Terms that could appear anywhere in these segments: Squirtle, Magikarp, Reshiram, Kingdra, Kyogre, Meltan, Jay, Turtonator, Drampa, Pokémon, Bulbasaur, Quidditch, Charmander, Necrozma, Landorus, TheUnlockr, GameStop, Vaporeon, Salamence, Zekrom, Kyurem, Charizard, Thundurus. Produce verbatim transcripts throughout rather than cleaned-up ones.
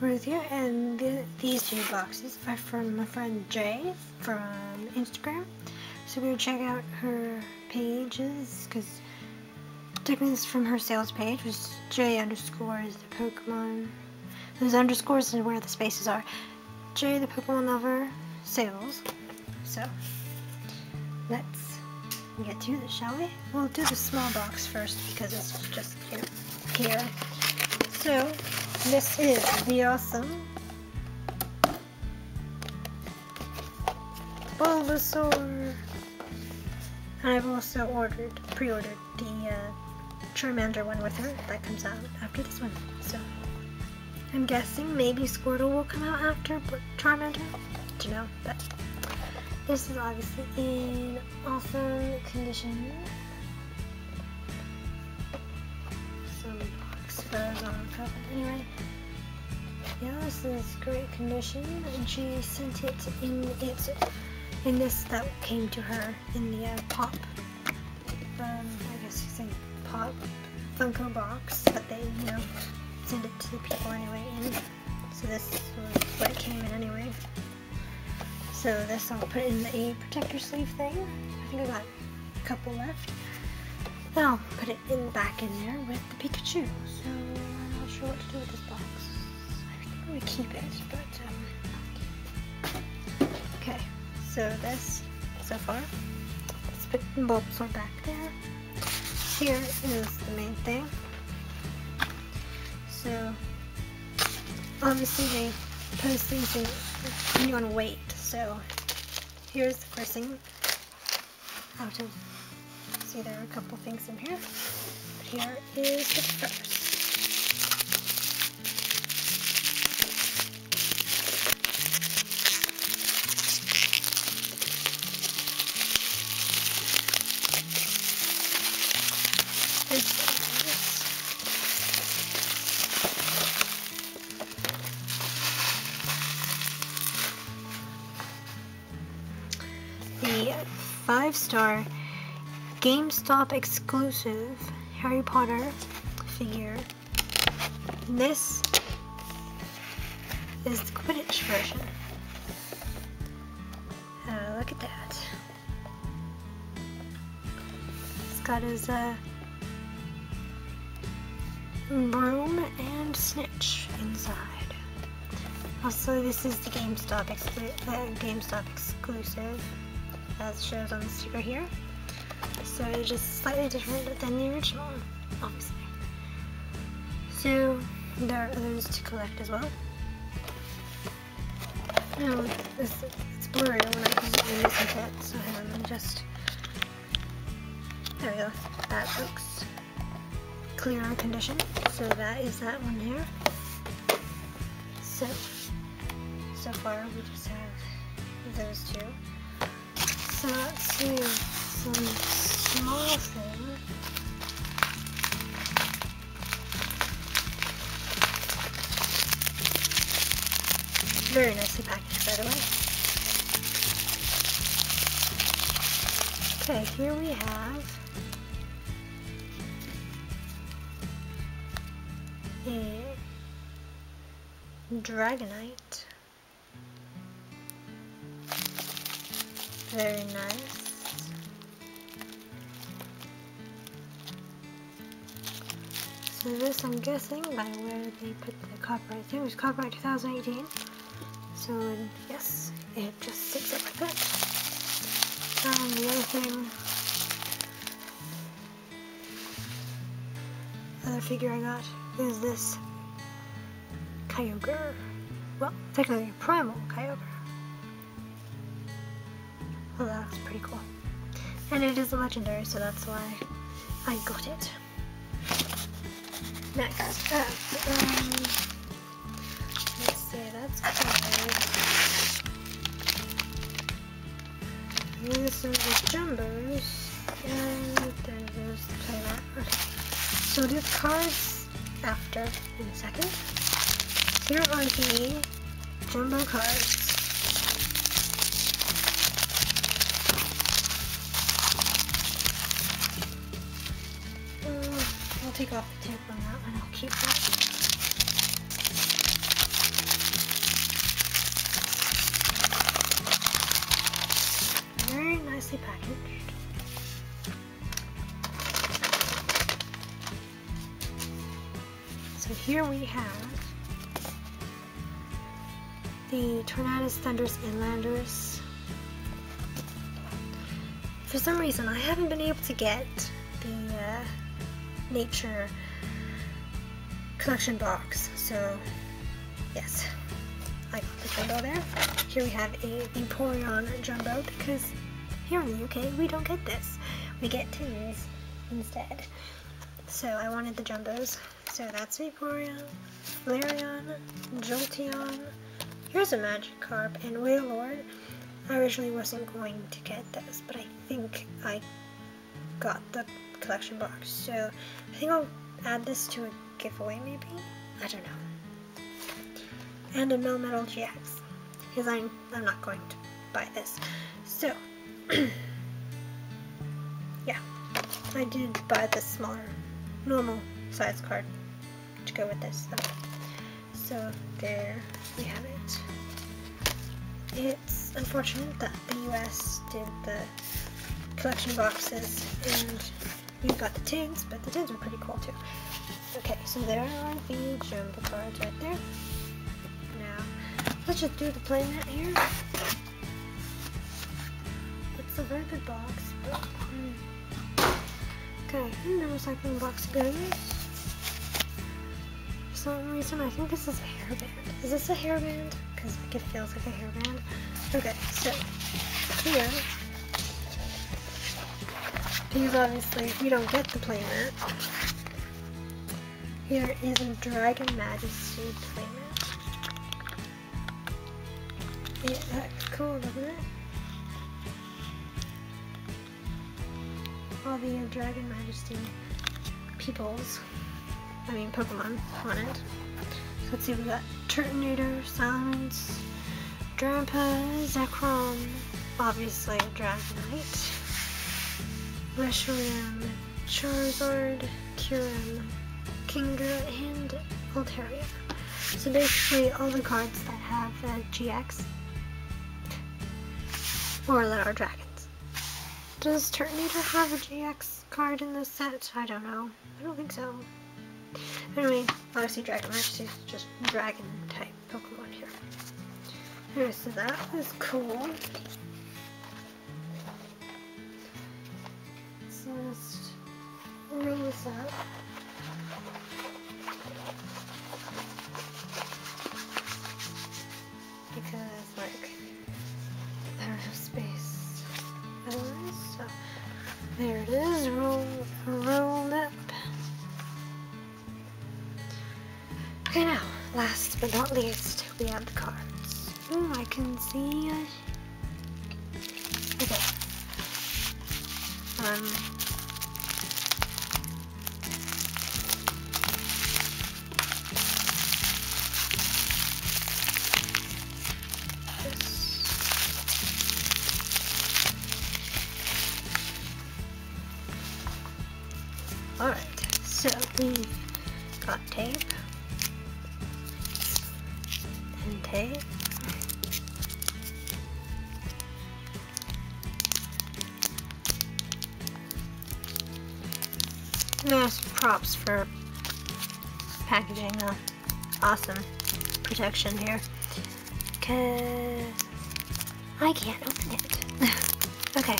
Ruth here, and th these two boxes are from my friend Jay from Instagram. So go check out her pages, because technically this is from her sales page, which is Jay underscores the Pokemon. Those underscores is where the spaces are. Jay the Pokemon Lover Sales. So let's get to this, shall we? We'll do the small box first because it's just you know, here. So this is the awesome Bulbasaur. I've also ordered, pre-ordered the uh, Charmander one with her. That comes out after this one. So I'm guessing maybe Squirtle will come out after Charmander. I don't know, but this is obviously in awesome condition. Anyway, yeah, this is great condition, and she sent it in its in this that came to her in the uh, pop. Um, I guess you say pop Funko box, but they you know send it to the people anyway. In so this was what it came in anyway. So this I'll put in the protector sleeve thing. I think I got a couple left. Then I'll put it in back in there with the Pikachu. So what to do with this box. I think I'm gonna keep it, but um, okay. So this, so far, let's put the Bulbasaur back there. Here is the main thing. So obviously they post things and you want to wait. So here's the first thing. Out of see, there are a couple things in here. But here is the first. five star GameStop exclusive Harry Potter figure. This is the Quidditch version. Uh, look at that. It's got his uh, broom and snitch inside. Also, this is the GameStop, exclu uh, GameStop exclusive, as shows on the sticker here. So it's just slightly different than the original, obviously. So there are others to collect as well. Oh, it's, it's blurry when I can listen to it, so hang on, I'm just... There we go. That looks clear on condition. So that is that one here. So, so far we just have those two. So let's do some small things. Very nicely packaged, by the way. Okay, here we have a Dragonite. Very nice. So this, I'm guessing, by where they put the copyright thing, it was copyright two thousand eighteen. So yes, it just sticks up like that. And the other thing, other figure I got is this Kyogre. Well, technically primal Kyogre. Well, that's pretty cool. And it is a legendary, so that's why I got it. Next up, um, let's see, that's cool. This is the Jumbos, and then there's the Playmat. Okay. So we'll do the cards after in a second. Here are the Jumbo cards. Take off the tape on that one, I'll keep that. So here we have the Tornadus, Thundurus, and Landorus. For some reason, I haven't been able to get the uh, Nature Collection box, so yes, I got the jumbo there. Here we have a Vaporeon jumbo because here in the U K we don't get this. We get tins instead. So I wanted the jumbos. So that's Vaporeon, Flareon, Jolteon. Here's a Magikarp and Wailord. I originally wasn't going to get this, but I think I got the collection box, so I think I'll add this to a giveaway maybe? I don't know. And a Melmetal G X, because I'm, I'm not going to buy this. So, yeah, I did buy the smaller, normal size card to go with this though. So there we have it. It's unfortunate that the U S did the collection boxes and we got the tins, but the tins were pretty cool too. Okay, so there are the jumbo cards right there. Now, let's just do the playmat here. It's a very good box, but... Mm. Okay, another recycling box goes. For some reason, I think this is a hairband. Is this a hairband? Because like, it feels like a hairband. Okay, so here, because obviously we don't get the playmat. Here is a Dragon Majesty playmat. Yeah, that's cool, isn't it? All the Dragon Majesty peoples. I mean, Pokemon on it. So let's see, we got Turtonator, Salamence, Drampa, Zekrom, obviously Dragonite, Reshiram, Charizard, Kyurem, Kingdra, and Altaria. So basically all the cards that have uh, G X or that are dragons. Does Turtonator have a G X card in this set? I don't know. I don't think so. Anyway, obviously Dragon Majesty is just dragon type Pokemon here. Anyway, so that was cool. So let's roll this up. Because, like, I don't have space otherwise, so there it is, roll, rolled up. Okay, now, last but not least, we have the cards. Ooh, I can see... Okay. Um... This. Alright, so we got tape. And tape. Nice props for packaging the awesome protection here, because I can't open it. Okay.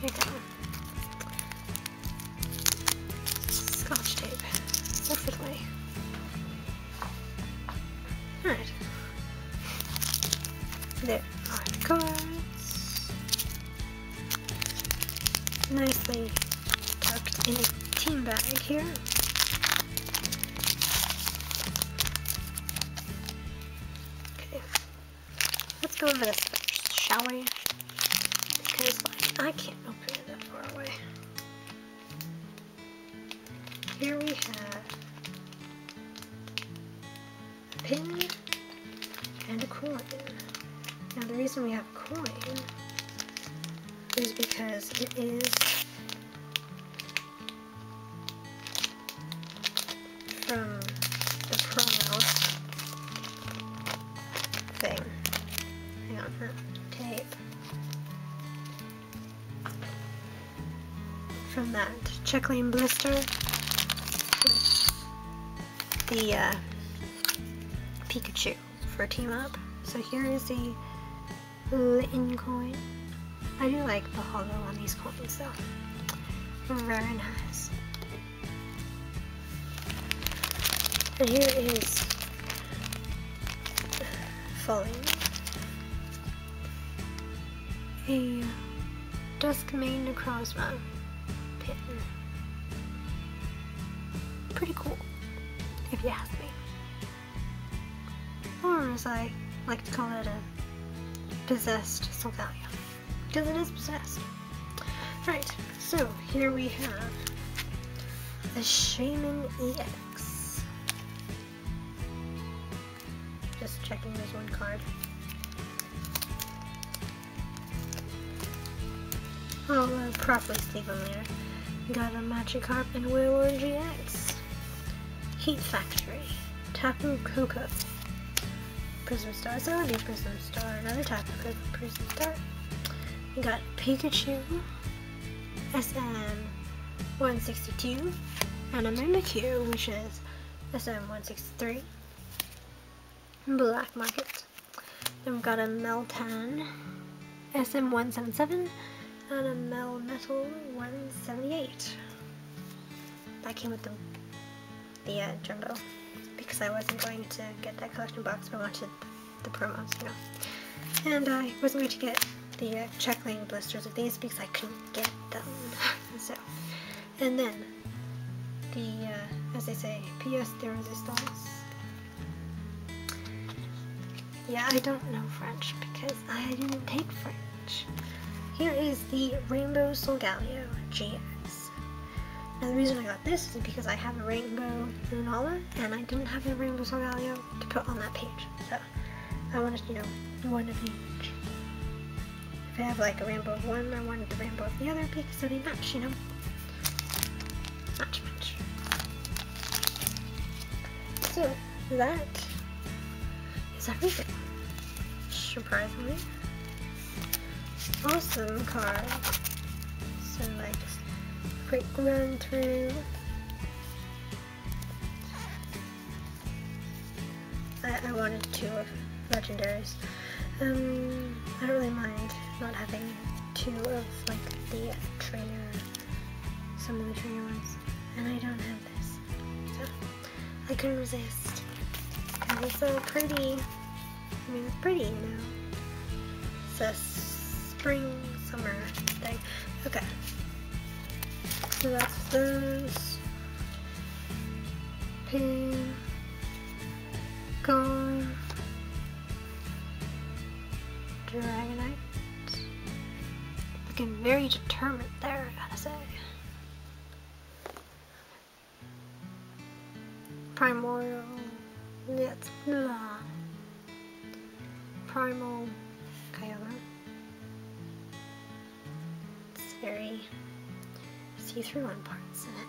Here we go. Scotch tape. Perfectly. Alright. There are the cards. Nicely tucked in a team bag here. Okay. Let's go over this first, shall we? Because like, I can't open it that far away. Here we have pin and a coin. Now the reason we have a coin is because it is from the promo thing. Hang on for tape. From that Checkling blister. the uh, Pikachu for a team up. So here is the Litten coin. I do like the holo on these coins though. Very nice. And here is Falling, a Duskmane Necrozma pin. Pretty cool, if you ask me. Or as I like to call it, a possessed Solgaleo. Because it is possessed. Right, so here we have the Shaman E X. Just checking this one card. I'll uh, properly sleep on there. Got a Magikarp and Wailord G X. Heat Factory. Tapu Koko. Prism Star. So that'd be Prism Star. Another Tapu Koko Prism Star. We got Pikachu, S M one sixty-two, and a Mimikyu, which is S M one sixty-three, Black Market. Then we've got a Meltan, S M one seventy-seven, and a Melmetal one seventy-eight. That came with the, the uh, jumbo, because I wasn't going to get that collection box, but I watched the, the promos, you know. And I wasn't going to get the uh, Checkling blisters of these because I couldn't get them. So, and then the, uh, as they say, P S de Resistance. Yeah, I don't know French because I didn't take French. Here is the Rainbow Solgaleo G X. Now the reason I got this is because I have a Rainbow Lunala and I didn't have a Rainbow Solgaleo to put on that page. So I wanted, you know, one of each. If I have like a rainbow of one, I wanted the rainbow of the other because so they match, you know. Match, match. So, that is everything. Surprisingly. Awesome card. So, like, just a quick run through. I, I wanted two of legendaries. Um, I don't really mind not having two of, like, the uh, trainer, some of the trainer ones, and I don't have this, so I couldn't resist, because it's so pretty. I mean, it's pretty, you know, it's a spring, summer thing. Okay, so that's those, pin, gone. Dragonite. Looking very determined there, I gotta say. Primordial. That's blah. Primal Kyogre. It's very see through on parts, isn't it?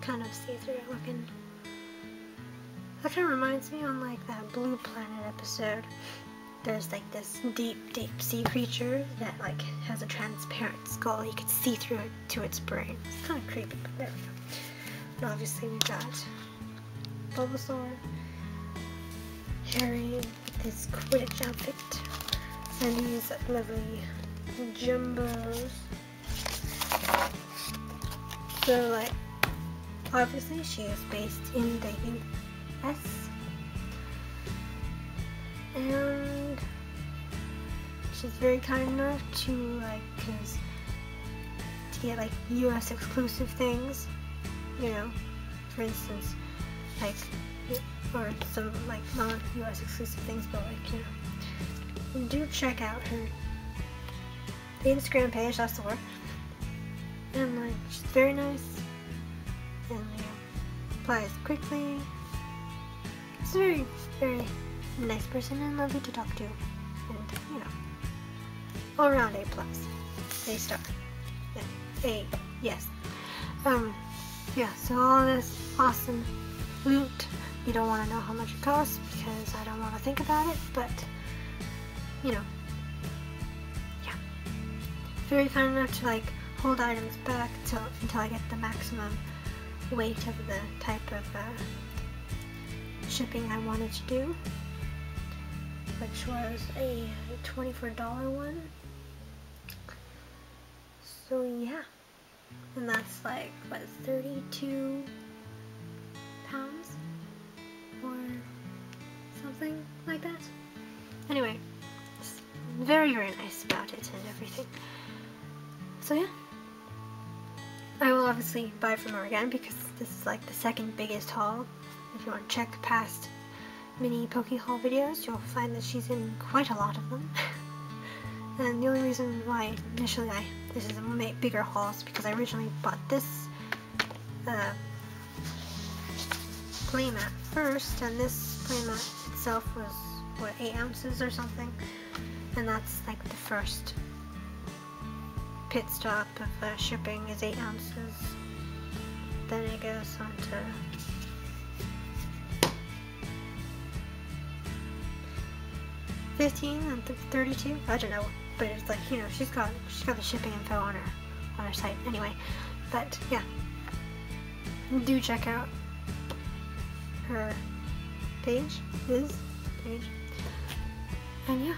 Kind of see through looking. That kind of reminds me on like that Blue Planet episode. There's like this deep, deep sea creature that like has a transparent skull. You can see through it to its brain. It's kind of creepy, but there we go. And obviously we've got Bulbasaur, Harry with his Quidditch outfit, and these lovely jumbos. So like, obviously she is based in the U S. And she's very kind enough to like, cause to get like U S exclusive things, you know, for instance, like, or some like non-U S exclusive things, but like, you know, do check out her the Instagram page, that's the word. And like, she's very nice, and you know, applies quickly. It's very, very nice person and lovely to talk to, and you know, all around A plus, A star, yeah, A, yes, um, yeah. So all this awesome loot, you don't want to know how much it costs because I don't want to think about it, but you know, yeah, very kind enough to like hold items back till until I get the maximum weight of the type of uh, shipping I wanted to do, which was a twenty-four dollar one. So yeah, and that's like, what, thirty-two pounds or something like that. Anyway, it's very, very nice about it and everything. So yeah, I will obviously buy from her again because this is like the second biggest haul. If you want to check past mini Poke haul videos, you'll find that she's in quite a lot of them. And the only reason why initially I this is a bigger haul is because I originally bought this uh, playmat first, and this playmat itself was, what, eight ounces or something, and that's like the first pit stop of uh, shipping is eight ounces. Then it goes on to fifteen and thirty-two. I don't know, but it's like, you know, she's got she's got the shipping info on her on her site anyway. But yeah, do check out her page, his page, and yeah,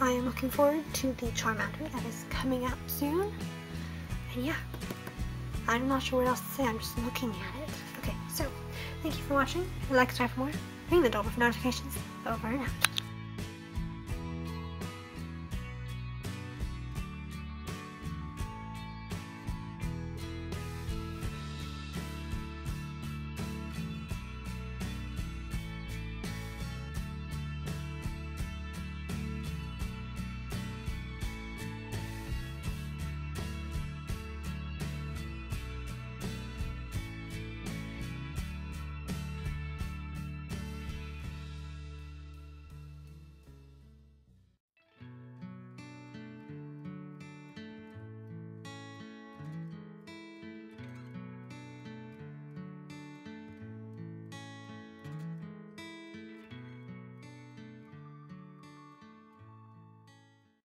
I am looking forward to the Charmander that is coming out soon. And yeah, I'm not sure what else to say. I'm just looking at it. Okay, so thank you for watching. If you'd like to try for more, ring the bell with notifications. Over and out.